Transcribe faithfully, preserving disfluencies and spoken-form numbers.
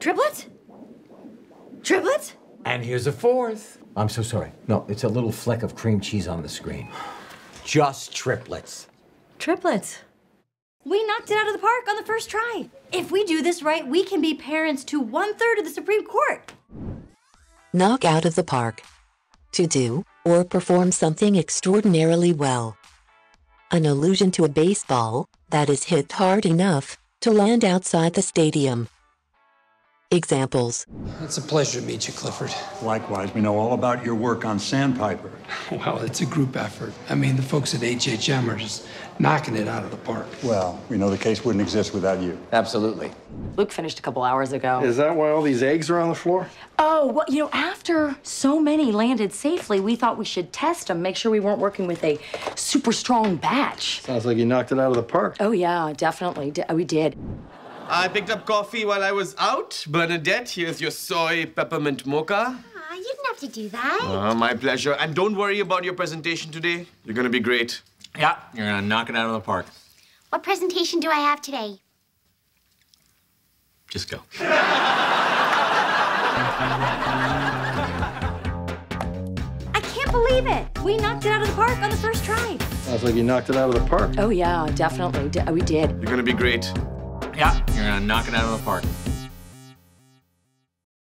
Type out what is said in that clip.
Triplet? Triplet? And here's a fourth. I'm so sorry. No, it's a little fleck of cream cheese on the screen. Just triplets. Triplets. We knocked it out of the park on the first try. If we do this right, we can be parents to one-third of the Supreme Court. Knock out of the park. To do or perform something extraordinarily well. An allusion to a baseball that is hit hard enough to land outside the stadium. Examples. It's a pleasure to meet you, Clifford. Likewise, we know all about your work on Sandpiper. Well, it's a group effort. I mean, the folks at H H M are just knocking it out of the park. Well, we know the case wouldn't exist without you. Absolutely. Luke finished a couple hours ago. Is that why all these eggs are on the floor? Oh, well, you know, after so many landed safely, we thought we should test them, make sure we weren't working with a super strong batch. Sounds like you knocked it out of the park. Oh, yeah, definitely. De- we did. I picked up coffee while I was out. Bernadette, here's your soy peppermint mocha. Aw, you didn't have to do that. Oh, my pleasure. And don't worry about your presentation today. You're gonna be great. Yeah, you're gonna knock it out of the park. What presentation do I have today? Just go. I can't believe it. We knocked it out of the park on the first try. Sounds like you knocked it out of the park. Oh, yeah, definitely. De- we did. You're gonna be great. Yeah, you're gonna knock it out of the park.